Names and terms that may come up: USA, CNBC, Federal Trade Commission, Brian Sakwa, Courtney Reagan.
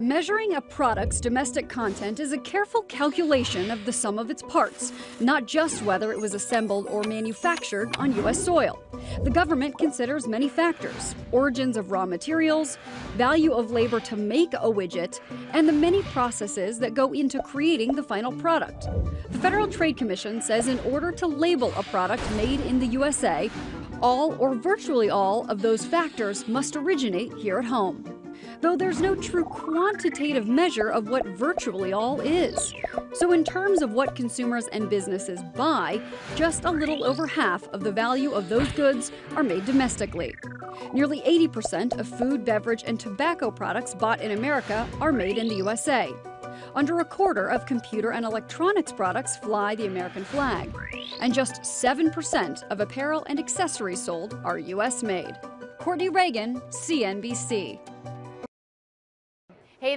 Measuring a product's domestic content is a careful calculation of the sum of its parts, not just whether it was assembled or manufactured on U.S. soil. The government considers many factors: origins of raw materials, value of labor to make a widget, and the many processes that go into creating the final product. The Federal Trade Commission says in order to label a product made in the USA, all or virtually all of those factors must originate here at home. Though there's no true quantitative measure of what virtually all is. So in terms of what consumers and businesses buy, just a little over half of the value of those goods are made domestically. Nearly 80% of food, beverage, and tobacco products bought in America are made in the USA. Under a quarter of computer and electronics products fly the American flag. And just 7% of apparel and accessories sold are U.S. made. Courtney Reagan, CNBC. Hey